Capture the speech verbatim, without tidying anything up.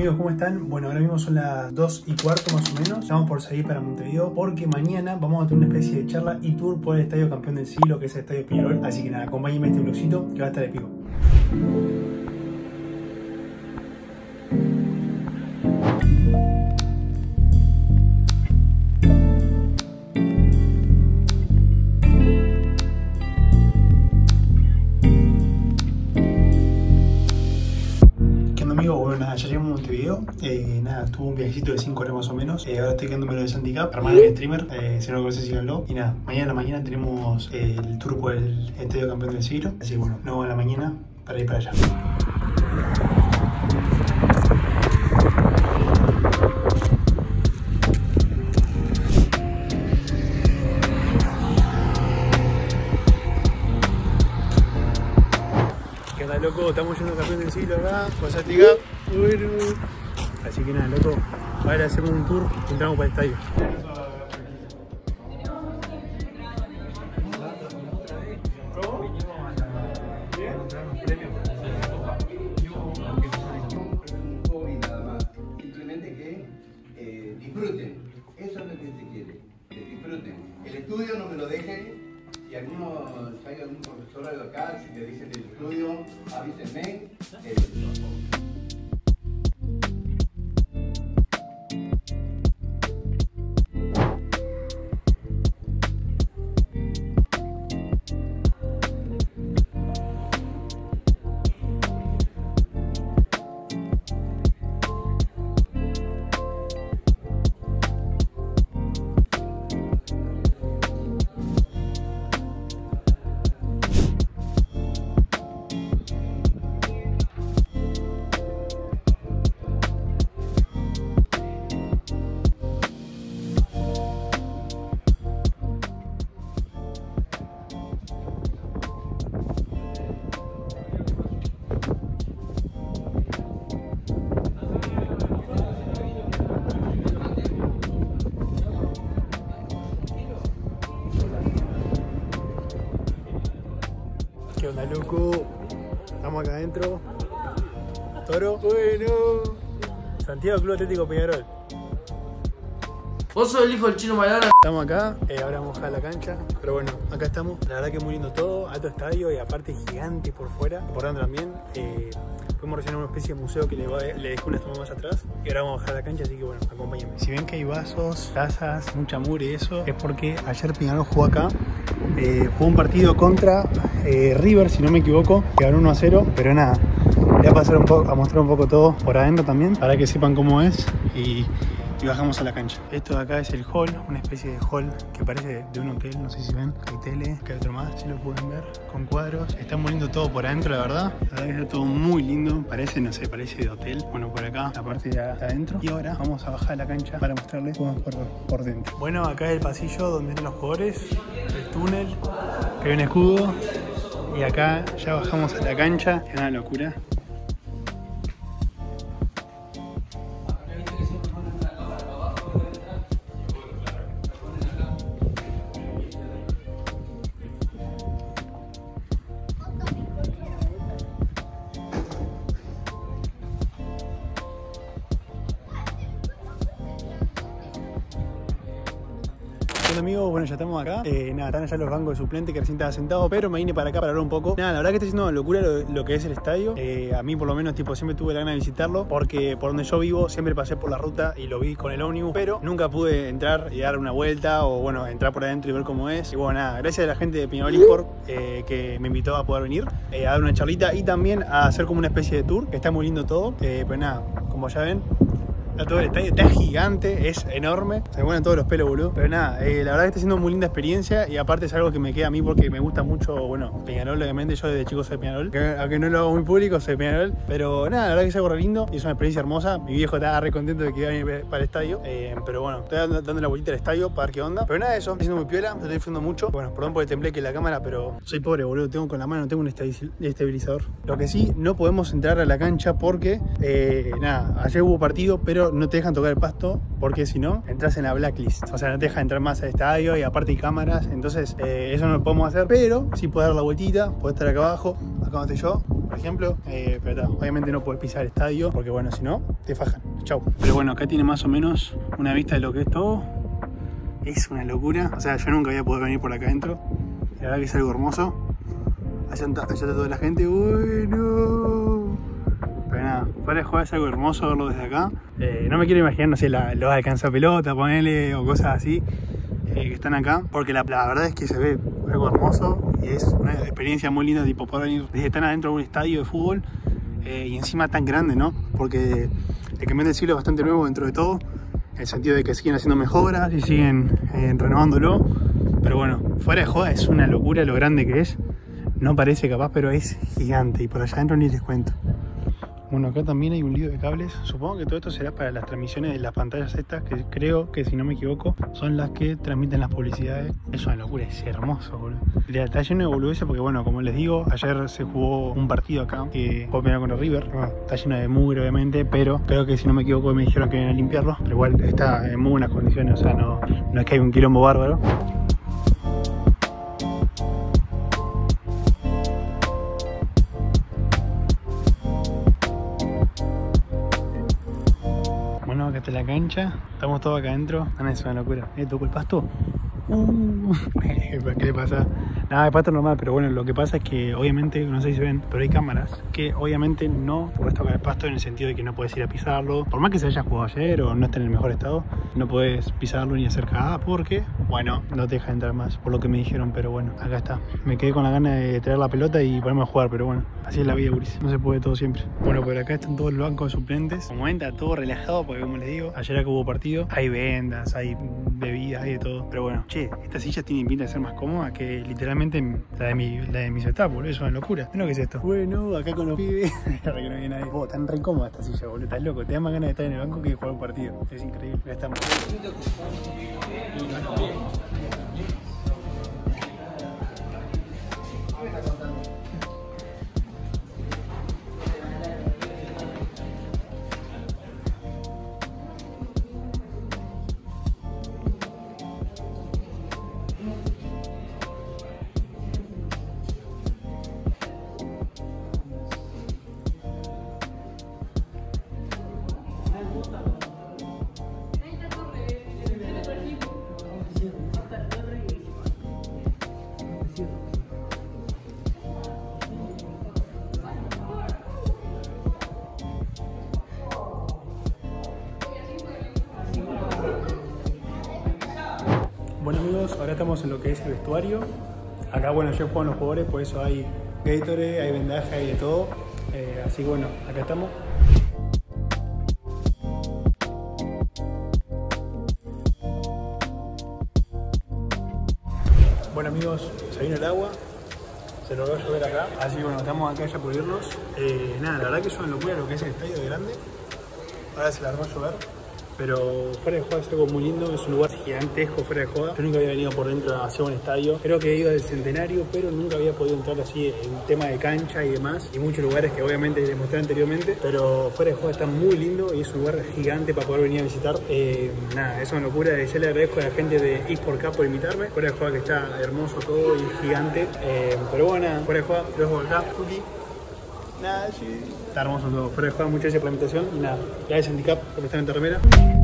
amigos, ¿cómo están? Bueno, ahora mismo son las dos y cuarto más o menos. Estamos por salir para Montevideo porque mañana vamos a tener una especie de charla y tour por el Estadio Campeón del Siglo, que es el Estadio Peñarol. Así que nada, acompáñenme a este vlogcito que va a estar de pico. Ya llegamos a Montevideo, eh, nada, tuve un viajecito de cinco horas más o menos. Eh, ahora estoy quedándome en el santicap, hermano de streamer, eh, si no lo conocen, síganlo. Y nada, mañana en la mañana tenemos eh, el tour por el Estadio Campeón del Siglo. Así que bueno, nos vemos en la mañana para ir para allá. ¿Qué onda, loco? Estamos yendo al Campeón del Siglo acá, con santicap. Bueno. Así que nada, loco, ahora hacemos un tour y entramos para el estadio. Simplemente que eh, disfruten, eso es lo que se quiere, que disfruten. El estudio no me lo dejen, si alguno, si hay algún profesor de acá, si le dicen el estudio, avísenme. Eh, ¿Qué onda, loco? Estamos acá adentro. Toro. Bueno. Santiago, Club Atlético Peñarol. Vos sos el hijo del chino Malana. Estamos acá, eh, ahora vamos a la cancha. Pero bueno, acá estamos. La verdad que muy lindo todo, alto estadio y aparte gigante por fuera. Por dentro también. Eh, fuimos recién a una especie de museo que le, va, le dejó unas tomas más atrás. Y ahora vamos a bajar la cancha, así que bueno, acompáñenme. Si ven que hay vasos, tazas, mucha mugre y eso, es porque ayer Peñarol jugó acá. Eh, jugó un partido contra eh, River, si no me equivoco, que ganó uno a cero, pero nada, voy a pasar un poco, a mostrar un poco todo por adentro también, para que sepan cómo es y, y bajamos a la cancha. Esto de acá es el hall, una especie de hall que parece de un hotel, no sé si ven, hay tele, que hay otro más, si lo pueden ver, con cuadros. Está muy lindo todo por adentro, la verdad, la verdad que está todo muy lindo, parece, no sé, parece de hotel. Bueno, por acá, la parte de adentro, y ahora vamos a bajar a la cancha para mostrarles cómo es por, por dentro. Bueno, acá es el pasillo donde están los jugadores, túnel, que hay un escudo y acá ya bajamos a la cancha, es una locura. Amigos, bueno, ya estamos acá. Eh, nada, están allá los bancos de suplente que recién estaba sentado, pero me vine para acá para hablar un poco. Nada, la verdad que está siendo una locura lo, lo que es el estadio. Eh, a mí, por lo menos, tipo, siempre tuve la gana de visitarlo porque por donde yo vivo siempre pasé por la ruta y lo vi con el ómnibus, pero nunca pude entrar y dar una vuelta o, bueno, entrar por adentro y ver cómo es. Y bueno, nada, gracias a la gente de Peñarol eSport eh, que me invitó a poder venir eh, a dar una charlita y también a hacer como una especie de tour, que está muy lindo todo. Eh, pues nada, como ya ven, todo el estadio está gigante, es enorme, se me ponen todos los pelos, boludo. Pero nada, eh, la verdad que está siendo muy linda experiencia y aparte es algo que me queda a mí porque me gusta mucho, bueno, Peñarol, obviamente, yo desde chico soy Peñarol, aunque no lo hago muy público, soy Peñarol, pero nada, la verdad que es algo re lindo y es una experiencia hermosa. Mi viejo estaba re contento de que iba a venir para el estadio, eh, pero bueno, estoy dando, dando la vueltita al estadio para ver qué onda, pero nada de eso, estoy siendo muy piola, estoy disfrutando mucho. Bueno, perdón por el tembleque de la cámara, pero soy pobre, boludo, tengo con la mano, tengo un estabilizador. Lo que sí, no podemos entrar a la cancha porque, eh, nada, ayer hubo partido, pero no te dejan tocar el pasto porque si no entras en la blacklist, o sea, no te dejan entrar más al estadio y aparte hay cámaras, entonces eh, eso no lo podemos hacer, pero si sí puedes dar la vueltita, puedes estar acá abajo, acá donde estoy yo, por ejemplo, eh, pero tá, obviamente no podés pisar el estadio porque bueno, si no, te fajan, chau. Pero bueno, acá tiene más o menos una vista de lo que es todo. Es una locura, o sea, yo nunca había podido venir por acá adentro. La verdad que es algo hermoso. Allá está, allá está toda la gente, bueno. Pero nada, para jugar es algo hermoso verlo desde acá. Eh, no me quiero imaginar, no sé, la, los alcanzapelota, ponele, o cosas así eh, que están acá. Porque la, la verdad es que se ve algo hermoso y es una experiencia muy linda, tipo, poder venir desde tan adentro de un estadio de fútbol eh, y encima tan grande, ¿no? Porque el Campeón del Siglo es bastante nuevo dentro de todo, en el sentido de que siguen haciendo mejoras y siguen eh, renovándolo. Pero bueno, fuera de joda es una locura lo grande que es. No parece capaz, pero es gigante. Y por allá adentro ni les cuento. Bueno, acá también hay un lío de cables. Supongo que todo esto será para las transmisiones de las pantallas estas, que creo que, si no me equivoco, son las que transmiten las publicidades. Es una locura, es hermoso, boludo. Está lleno de boludeces porque, bueno, como les digo, ayer se jugó un partido acá que jugó Peñarol con el River. Ah, está lleno de mugre, obviamente, pero creo que, si no me equivoco, me dijeron que iban a limpiarlo. Pero igual está en muy buenas condiciones, o sea, no, no es que hay un quilombo bárbaro. Acá está la cancha, estamos todos acá adentro. Ah, es una locura. ¿Eh? ¿Tocó el pasto? Uh, ¿Qué le pasa? Nada, el pasto normal, pero bueno, lo que pasa es que obviamente, no sé si se ven, pero hay cámaras que obviamente no podés tocar el pasto en el sentido de que no podés ir a pisarlo. Por más que se haya jugado ayer o no esté en el mejor estado, no podés pisarlo ni hacer cagada porque, bueno, no te deja entrar más, por lo que me dijeron, pero bueno, acá está. Me quedé con la gana de traer la pelota y ponerme a jugar, pero bueno, así es la vida, guris. No se puede todo siempre. Bueno, por acá están todos los bancos de suplentes. Como ven, está todo relajado porque, como les digo, ayer acá hubo partido, hay vendas, hay bebidas, hay de todo, pero bueno. Che, estas sillas tienen pinta de ser más cómodas que literalmente la de mi, la de mi setup, boludo, es una locura. Bueno, ¿qué es esto? Bueno, acá con los pibes. No viene nadie. Oh, tan re cómoda esta silla, boludo. Estás loco. Te da más ganas de estar en el banco que de jugar un partido. Es increíble. Ya estamos. Bueno, amigos, ahora estamos en lo que es el vestuario. Acá, bueno, yo juego en los jugadores, por eso hay Gatorade, hay vendaje, hay de todo. Eh, así que bueno, acá estamos. Bueno, amigos, se vino el agua, se logró llover acá. Así que bueno, estamos acá ya por irnos. Eh, nada, la verdad que es una locura lo que es el estadio de grande. Ahora se largó a llover. Pero fuera de joda es algo muy lindo, es un lugar gigantesco fuera de joda. Yo nunca había venido por dentro hacia un estadio. Creo que he ido del Centenario, pero nunca había podido entrar así en tema de cancha y demás. Y muchos lugares que obviamente les mostré anteriormente. Pero fuera de joda está muy lindo y es un lugar gigante para poder venir a visitar. Eh, nada, es una locura. Yo le agradezco a la gente de eSport Cup por invitarme. Fuera de joda que está hermoso todo y gigante. Eh, pero bueno, fuera de joda, los dejo acá. Cookie. Nada, sí. Está hermoso todo. Fuera de juego, muchas gracias por la invitación. Y nada, gracias, Santicap, por estar en Terremera.